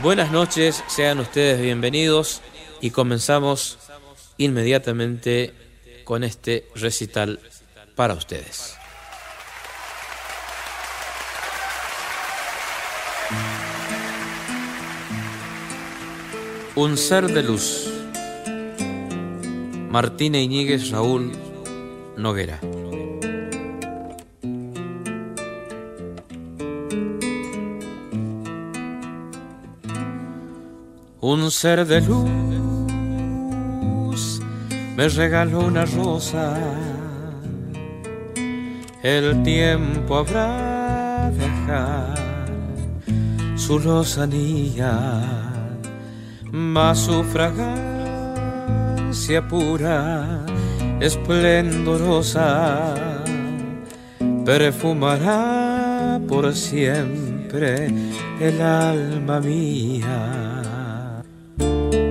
Buenas noches, sean ustedes bienvenidos y comenzamos inmediatamente con este recital para ustedes. Un ser de luz. Martina Iñiguez, Raúl Noguera. Un ser de luz me regaló una rosa. El tiempo habrá de dejar su lozanía, mas su fragancia pura, esplendorosa, perfumará por siempre el alma mía.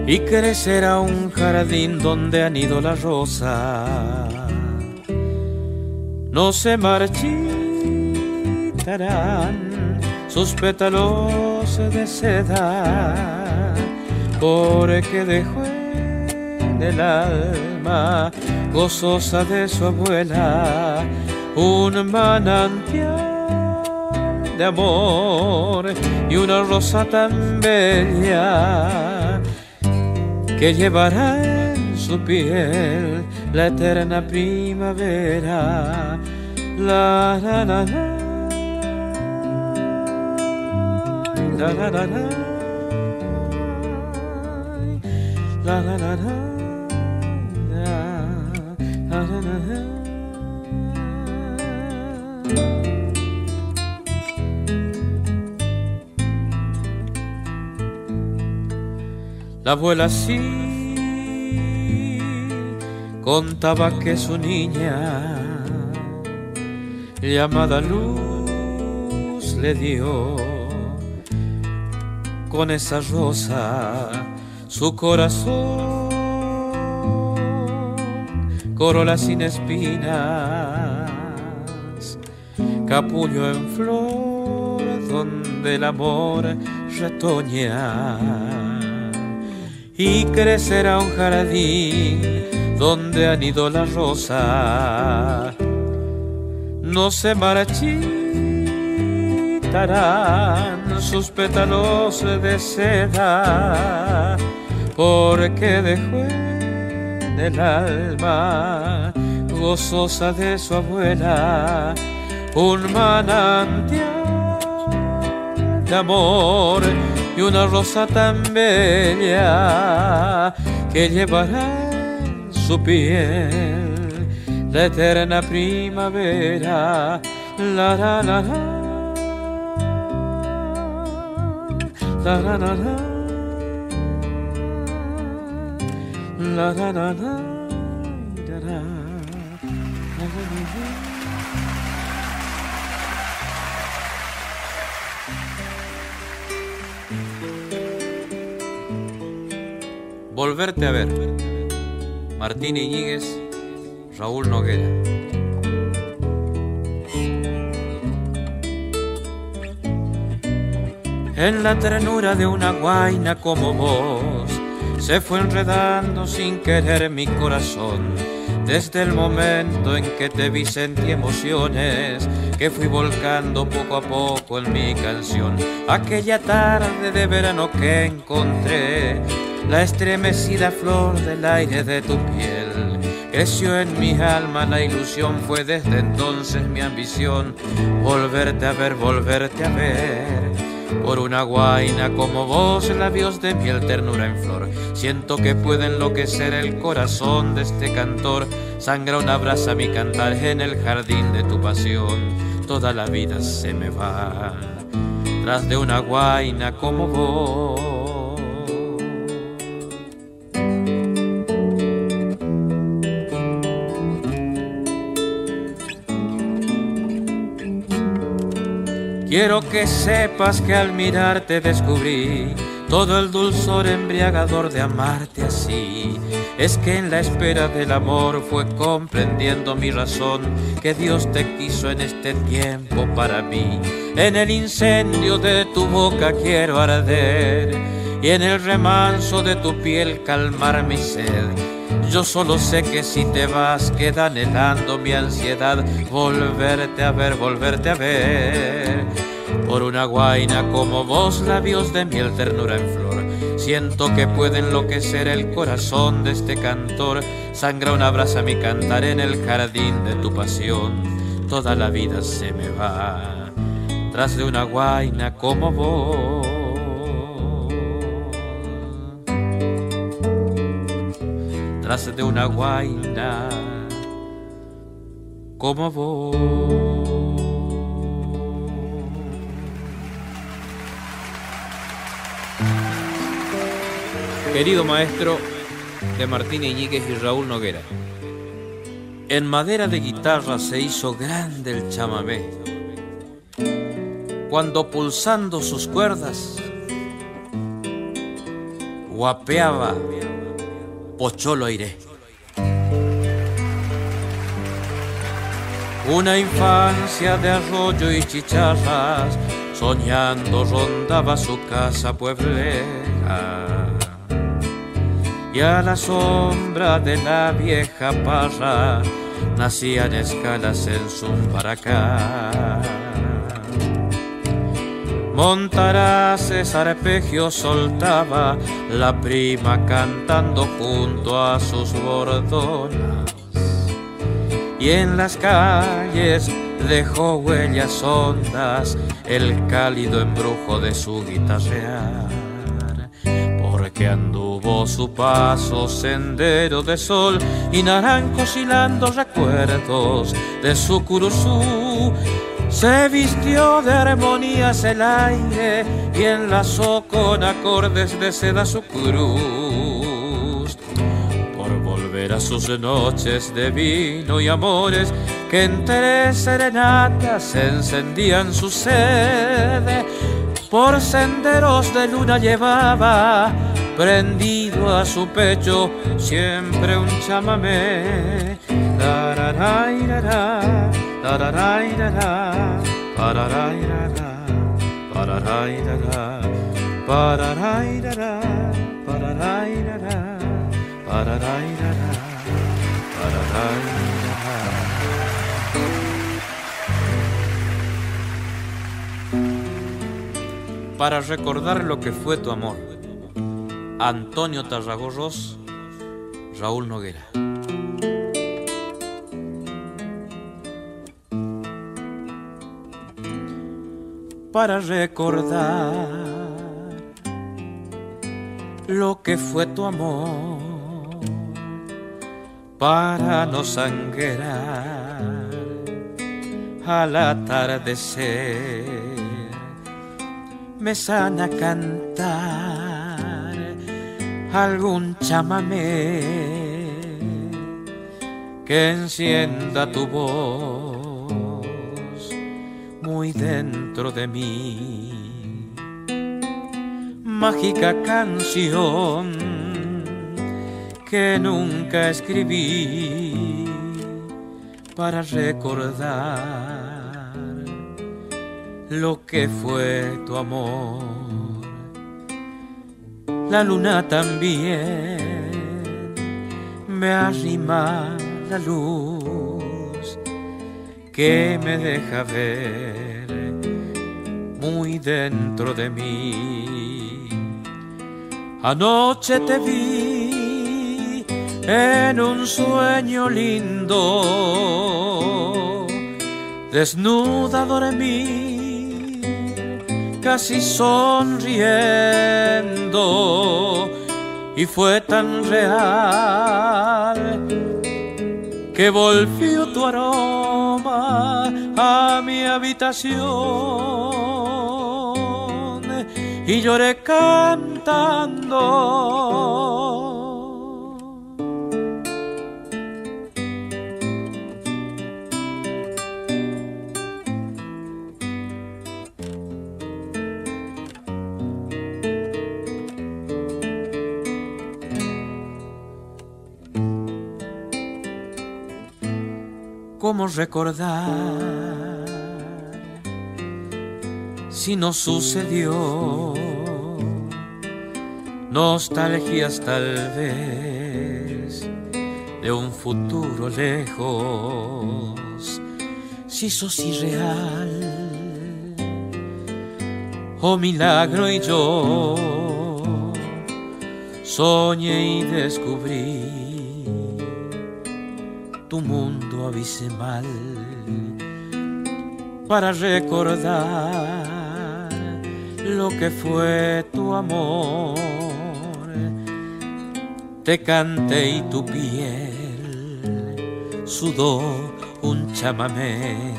Y crecerá un jardín donde anidó la rosa, no se marchitarán sus pétalos de seda, porque dejó en el alma gozosa de su abuela un manantial de amor y una rosa tan bella que llevará en su piel la eterna primavera. La la la la, la la la la. La la la la la la la la. La abuela sí contaba que su niña llamada Luz le dio con esa rosa su corazón, corola sin espinas, capullo en flor donde el amor retoña. Y crecerá un jardín donde anidó la rosa, no se marchitarán sus pétalos de seda, porque dejó en el alma gozosa de su abuela un manantial de amor y una rosa tan bella que llevará en su piel la eterna primavera. La la la la, la la la. La la la la la la la. Volverte a ver. Martina Iñiguez, Raúl Noguera. En la ternura de una guaina como vos se fue enredando sin querer mi corazón. Desde el momento en que te vi sentí emociones que fui volcando poco a poco en mi canción. Aquella tarde de verano que encontré la estremecida flor del aire de tu piel, creció en mi alma la ilusión, fue desde entonces mi ambición. Volverte a ver, volverte a ver. Por una guaina como vos, labios de piel, ternura en flor, siento que puede enloquecer el corazón de este cantor. Sangra una brasa mi cantar en el jardín de tu pasión. Toda la vida se me va tras de una guaina como vos. Quiero que sepas que al mirarte descubrí todo el dulzor embriagador de amarte así. Es que en la espera del amor fue comprendiendo mi razón que Dios te quiso en este tiempo para mí. En el incendio de tu boca quiero arder y en el remanso de tu piel calmar mi sed. Yo solo sé que si te vas queda anhelando mi ansiedad volverte a ver, volverte a ver. Por una guaina como vos, labios de miel, ternura en flor, siento que puede enloquecer el corazón de este cantor. Sangra una brasa mi cantar en el jardín de tu pasión. Toda la vida se me va tras de una guaina como vos. Tras de una guaina como vos. Querido maestro de Martina Iñiguez y Raúl Noguera, en madera de guitarra se hizo grande el chamamé, cuando pulsando sus cuerdas guapeaba Pocholo Aire. Una infancia de arroyo y chicharras, soñando rondaba su casa pueblera. Y a la sombra de la vieja parra nacían escalas en zumbaracá. Montaraces arpegios soltaba la prima cantando junto a sus bordonas. Y en las calles dejó huellas hondas el cálido embrujo de su guitarrear. Que anduvo su paso sendero de sol y naranjos hilando recuerdos de su curuzú. Se vistió de armonías el aire y enlazó con acordes de seda su cruz. Por volver a sus noches de vino y amores que entre serenatas encendían su sed. Por senderos de luna llevaba prendido a su pecho siempre un chamamé. Para recordar lo que fue tu amor. Antonio Tarragó Ros, Raúl Noguera. Para recordar lo que fue tu amor, para no sangrar al atardecer, me sana cantar algún chamamé que encienda tu voz muy dentro de mí. Mágica canción que nunca escribí para recordar lo que fue tu amor. La luna también me arrima la luz que me deja ver muy dentro de mí. Anoche te vi en un sueño lindo, desnuda dormí casi sonriendo, y fue tan real que volvió tu aroma a mi habitación y lloré cantando. cómo recordar si no sucedió. Nostalgias tal vez de un futuro lejos, si sos irreal o milagro, y yo soñé y descubrí tu mundo abismal para recordar lo que fue tu amor. Te canté y tu piel sudó un chamamé,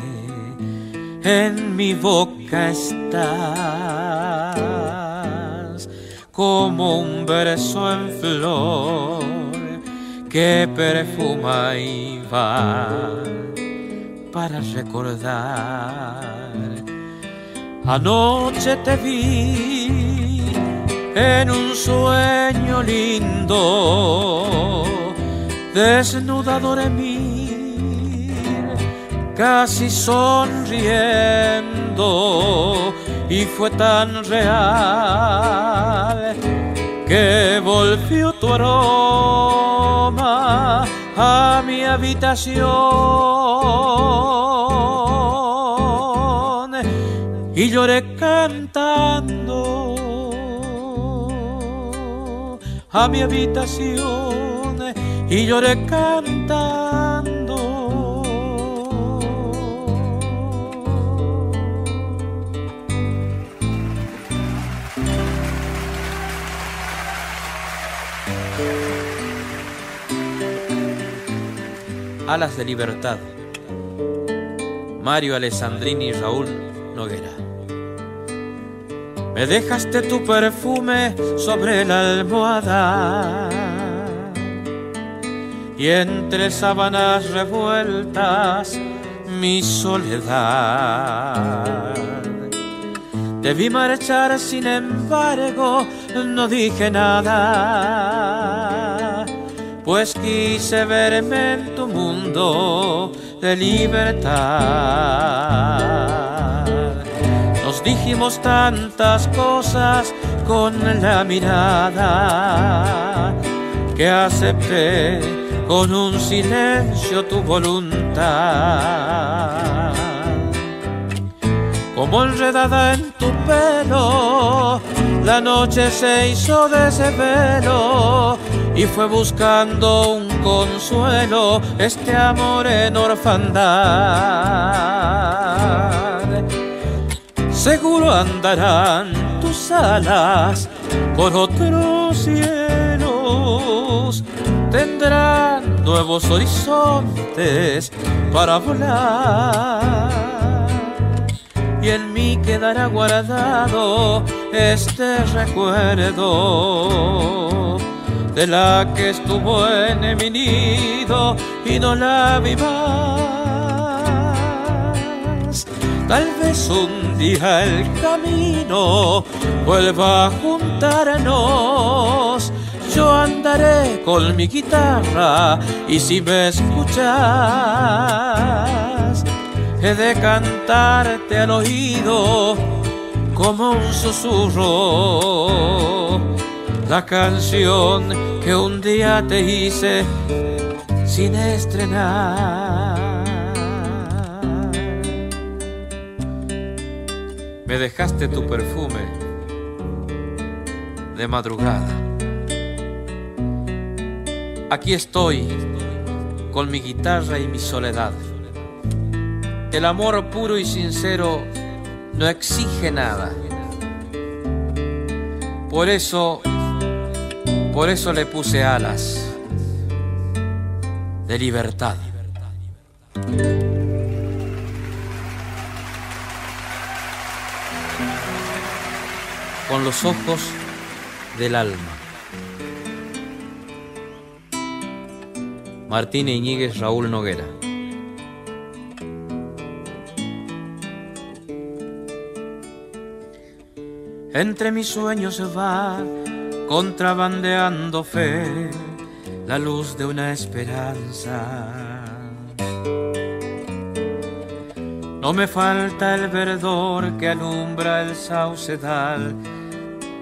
en mi boca estás como un verso en flor que perfuma y va para recordar. Anoche te vi en un sueño lindo, desnuda dormí, casi sonriendo, y fue tan real que volvió tu aroma a mi habitación, y lloré cantando a mi habitación, y lloré cantando. Alas de libertad, Mario Alessandrini y Raúl Noguera. Me dejaste tu perfume sobre la almohada y entre sábanas revueltas mi soledad. Te vi marchar, sin embargo no dije nada, pues quise verme en tu mundo de libertad. Nos dijimos tantas cosas con la mirada que acepté con un silencio tu voluntad. Como enredada en tu pelo, la noche se hizo de ese velo y fue buscando un consuelo este amor en orfandad. Seguro andarán tus alas por otros cielos, tendrán nuevos horizontes para volar, y en mí quedará guardado este recuerdo de la que estuvo en mi nido y no la vi más. Tal vez un día el camino vuelva a juntarnos, yo andaré con mi guitarra y si me escuchas he de cantarte al oído como un susurro la canción que un día te hice sin estrenar. Me dejaste tu perfume de madrugada. Aquí estoy con mi guitarra y mi soledad. El amor puro y sincero no exige nada. Por eso le puse alas de libertad. Con los ojos del alma. Martina Iñiguez, Raúl Noguera. Entre mis sueños se va contrabandeando fe, la luz de una esperanza No me falta el verdor que alumbra el saucedal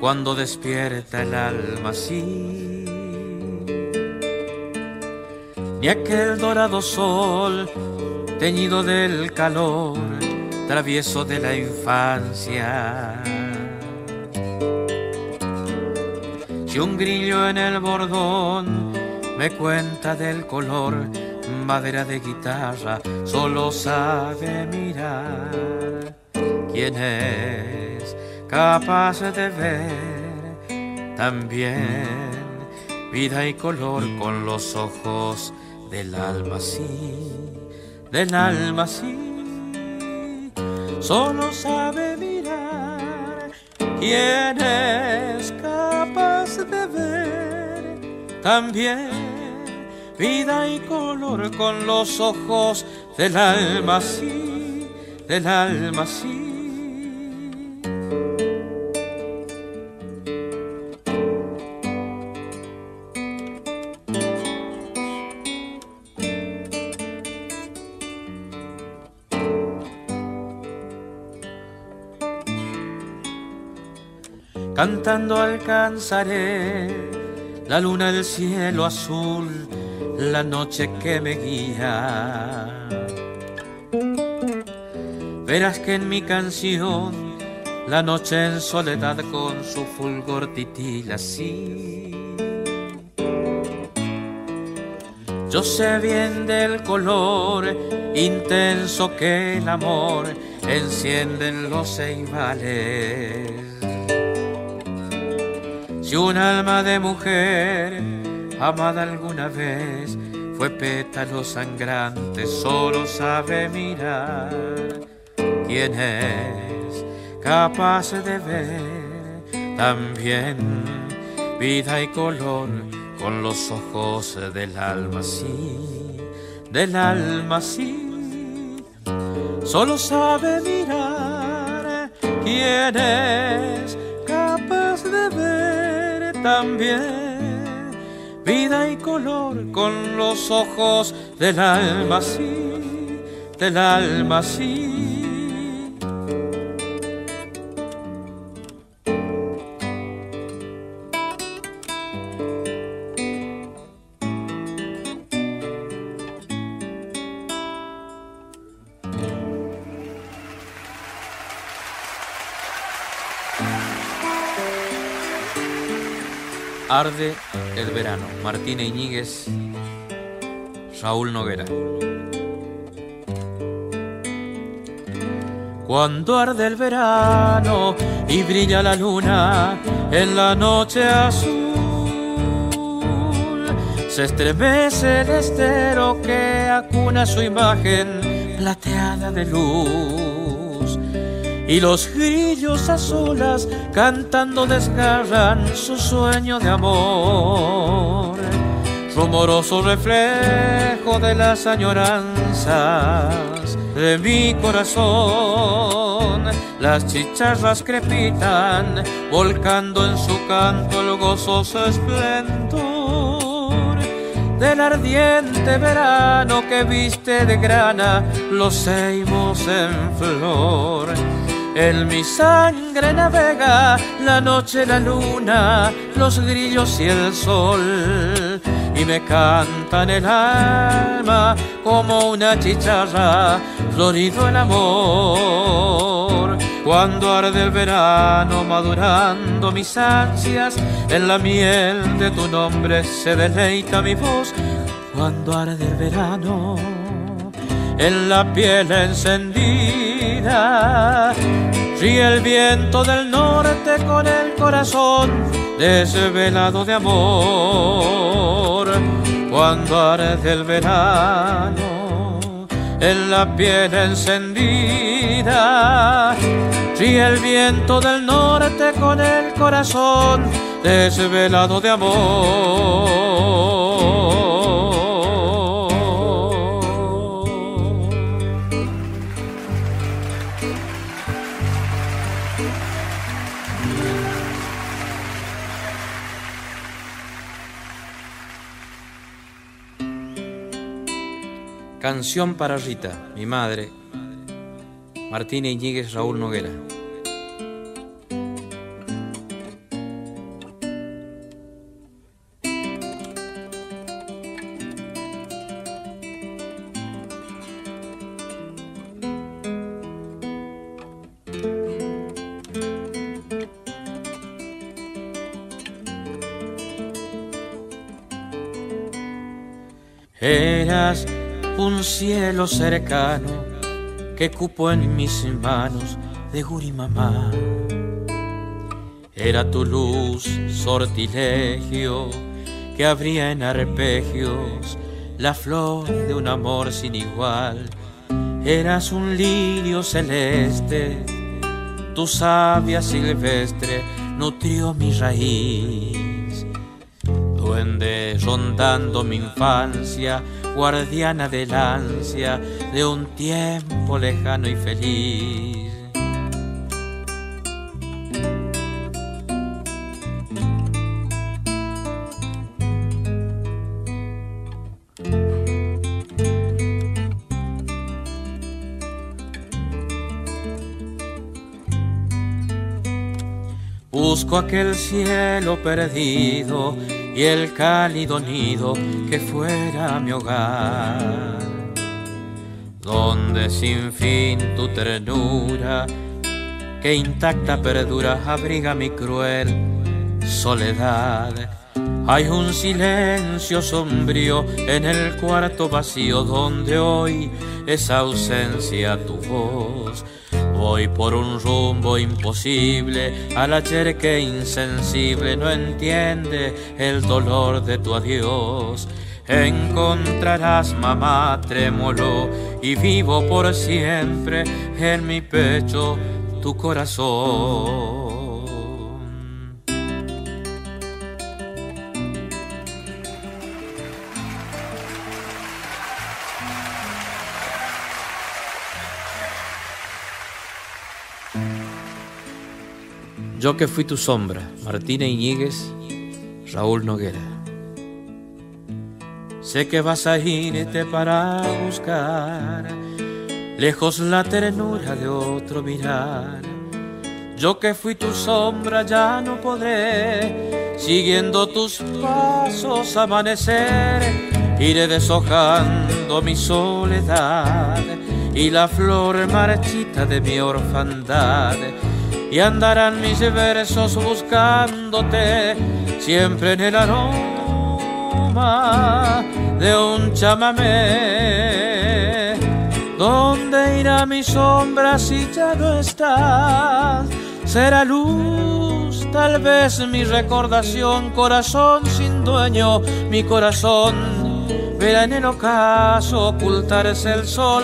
cuando despierta el alma así, ni aquel dorado sol teñido del calor travieso de la infancia. Si un grillo en el bordón me cuenta del color, madera de guitarra, solo sabe mirar. Quien es capaz de ver también vida y color con los ojos del alma, sí, del alma, sí, solo sabe mirar. Quien es capaz de ver también vida y color con los ojos del alma, sí, del alma, sí. Cantando alcanzaré la luna del cielo azul, la noche que me guía. Verás que en mi canción la noche en soledad con su fulgor titila así. Yo sé bien del color intenso que el amor enciende en los ceibales. Si un alma de mujer amada alguna vez fue pétalo sangrante, solo sabe mirar. ¿Quién es capaz de ver también vida y color con los ojos del alma, sí, del alma, sí, solo sabe mirar? ¿Quién es capaz de ver también vida y color con los ojos del alma, sí, del alma, sí? Arde el verano, Martina Iñiguez, Raúl Noguera. Cuando arde el verano y brilla la luna en la noche azul, se estremece el estero que acuna su imagen plateada de luz, y los grillos a solas cantando desgarran su sueño de amor. Rumoroso reflejo de las añoranzas de mi corazón, las chicharras crepitan volcando en su canto el gozoso esplendor del ardiente verano que viste de grana los ceibos en flor. En mi sangre navega la noche, la luna, los grillos y el sol, y me cantan el alma como una chicharra, florido el amor. Cuando arde el verano madurando mis ansias, en la miel de tu nombre se deleita mi voz. Cuando arde el verano en la piel encendida, ríe el viento del norte con el corazón desvelado de amor. Cuando arde el verano en la piel encendida, ríe el viento del norte con el corazón desvelado de amor. Canción para Rita, mi madre, Martina Iñiguez, Raúl Noguera. Eras un cielo cercano que cupo en mis manos de gurimamá. Era tu luz sortilegio que abría en arpegios la flor de un amor sin igual. Eras un lirio celeste, tu savia silvestre nutrió mi raíz. Duende rondando mi infancia, guardiana del ansia de un tiempo lejano y feliz. Busco aquel cielo perdido y el cálido nido que fuera mi hogar, donde sin fin tu ternura, que intacta perdura, abriga mi cruel soledad. Hay un silencio sombrío en el cuarto vacío donde hoy es ausencia tu voz. Voy por un rumbo imposible, al ayer que insensible no entiende el dolor de tu adiós. Encontrarás, mamá, trémolo y vivo por siempre en mi pecho tu corazón. Yo que fui tu sombra, Martina Iñiguez, Raúl Noguera. Sé que vas a irte para buscar lejos la ternura de otro mirar. Yo que fui tu sombra ya no podré, siguiendo tus pasos amanecer. Iré deshojando mi soledad y la flor marchita de mi orfandad. Y andarán mis versos buscándote, siempre en el aroma de un chamamé. ¿Dónde irá mi sombra si ya no estás? Será luz, tal vez, mi recordación, corazón sin dueño, mi corazón verá en el ocaso ocultarse el sol.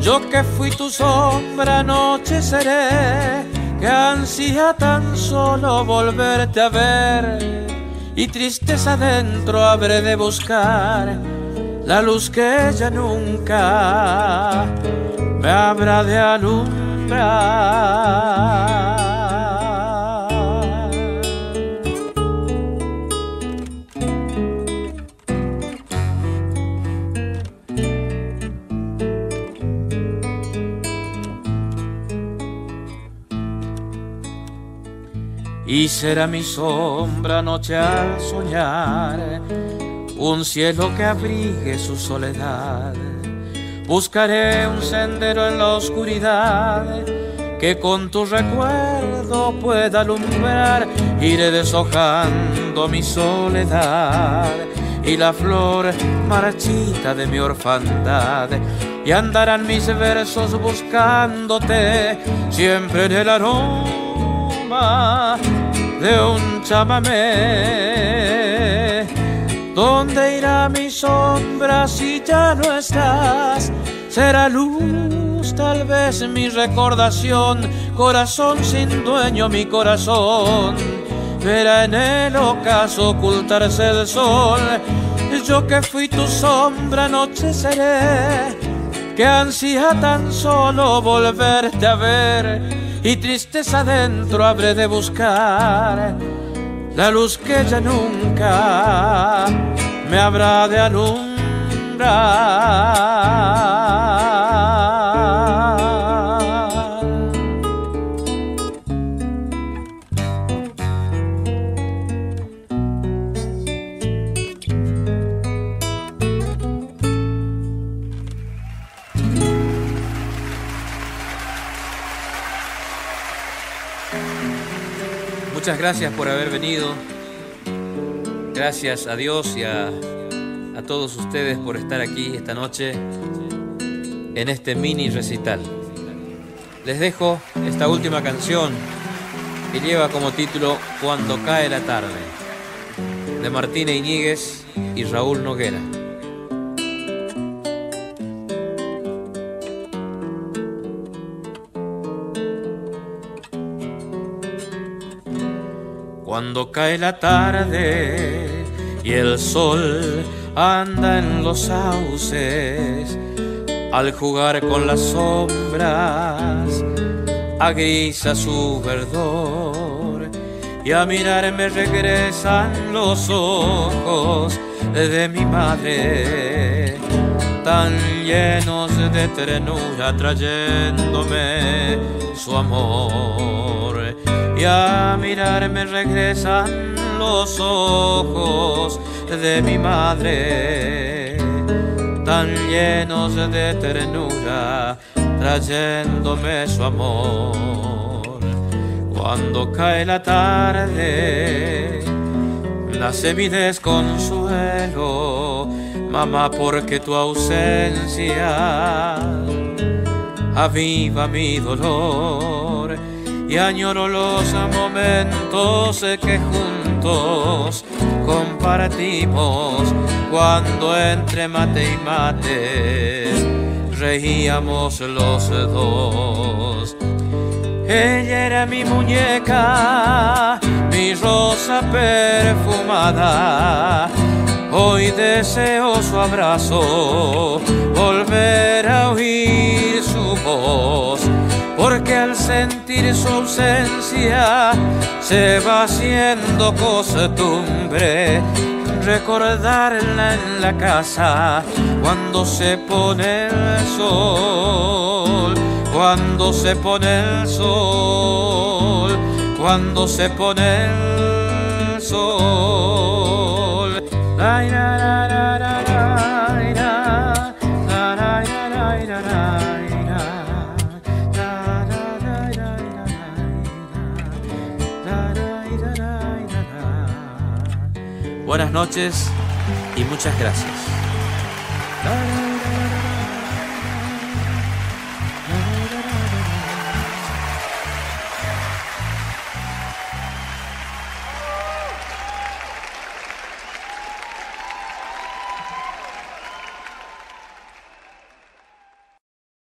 Yo que fui tu sombra anoche seré, que ansía tan solo volverte a ver, y tristeza adentro habré de buscar la luz que ya nunca me habrá de alumbrar. Y será mi sombra noche al soñar un cielo que abrigue su soledad. Buscaré un sendero en la oscuridad que con tu recuerdo pueda alumbrar. Iré deshojando mi soledad y la flor marchita de mi orfandad. Y andarán mis versos buscándote, siempre en el aroma de un chamamé. ¿Dónde irá mi sombra si ya no estás? Será luz, tal vez, mi recordación, corazón sin dueño, mi corazón verá en el ocaso ocultarse el sol. Yo que fui tu sombra noche seré, que ansía tan solo volverte a ver, y tristeza adentro habré de buscar la luz que ya nunca me habrá de alumbrar. Muchas gracias por haber venido. Gracias a Dios y a todos ustedes por estar aquí esta noche en este mini recital. Les dejo esta última canción que lleva como título Cuando cae la tarde, de Martina Iñiguez y Raúl Noguera. Cuando cae la tarde y el sol anda en los sauces, al jugar con las sombras agrisa su verdor, y a mirarme regresan los ojos de mi madre, tan llenos de ternura, trayéndome su amor. Y a mirarme regresan los ojos de mi madre, tan llenos de ternura, trayéndome su amor. Cuando cae la tarde, nace mi desconsuelo, mamá, porque tu ausencia aviva mi dolor. Y añoro los momentos que juntos compartimos, cuando entre mate y mate reíamos los dos. Ella era mi muñeca, mi rosa perfumada. Hoy deseo su abrazo, volver a oír su voz, porque al sentir su ausencia se va haciendo costumbre recordarla en la casa cuando se pone el sol, cuando se pone el sol, cuando se pone el sol. Ay, na, na, na, na. Buenas noches y muchas gracias.